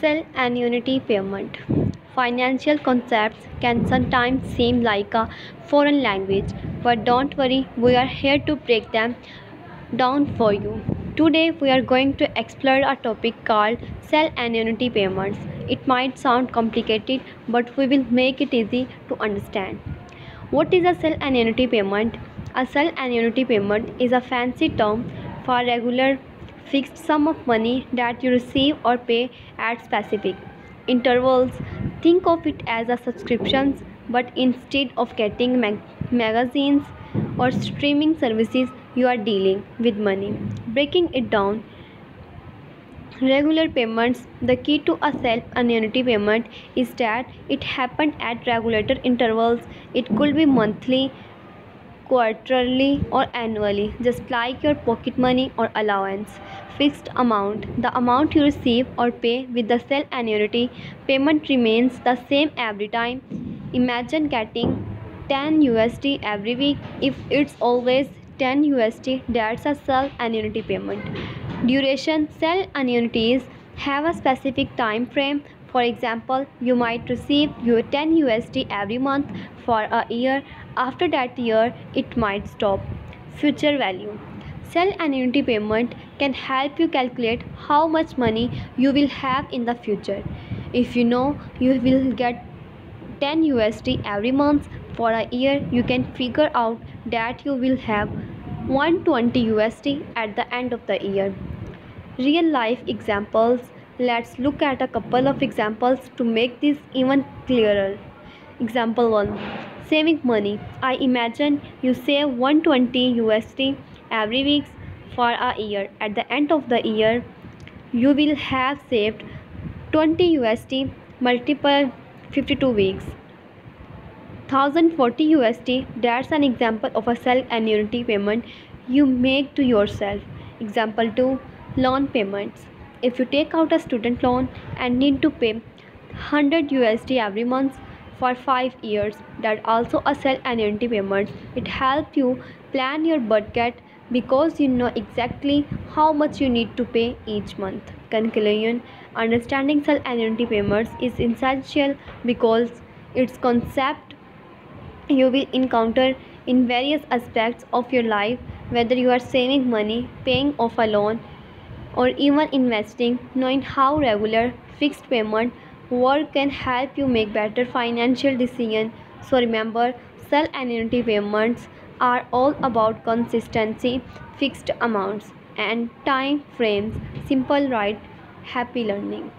Cell annuity payment. Financial concepts can sometimes seem like a foreign language, but don't worry, we are here to break them down for you. Today we are going to explore a topic called Cell annuity payments. It might sound complicated, but we will make it easy to understand. What is a cell annuity payment? A cell annuity payment is a fancy term for regular fixed sum of money that you receive or pay at specific intervals. Think of it as a subscription, but instead of getting magazines or streaming services, you are dealing with money. Breaking it down, regular payments. The key to a cell annuity payment is that it happened at regular intervals. It could be monthly, quarterly, or annually, just like your pocket money or allowance. Fixed amount. The amount you receive or pay with the cell annuity payment remains the same every time. Imagine getting $10 every week. If it's always $10, that's a cell annuity payment. Duration. Cell annuities have a specific time frame. For example, you might receive your $10 every month for a year. After that year, it might stop. Future value. Cell annuity payment can help you calculate how much money you will have in the future. If you know you will get $10 every month for a year, you can figure out that you will have $120 at the end of the year. Real life examples. Let's look at a couple of examples to make this even clearer. Example 1. Saving money. I imagine you save $120 every week for a year. At the end of the year, you will have saved $20 multiple 52 weeks. $1,040. That's an example of a cell annuity payment you make to yourself. Example 2. Loan payments. If you take out a student loan and need to pay $100 every month for 5 years, that also a cell annuity payment. It helps you plan your budget because you know exactly how much you need to pay each month. Conclusion. Understanding cell annuity payments is essential because its concept you will encounter in various aspects of your life, whether you are saving money, paying off a loan, or even investing. Knowing how regular fixed payment work can help you make better financial decisions. So remember, cell annuity payments are all about consistency, fixed amounts, and time frames. Simple, right? Happy learning.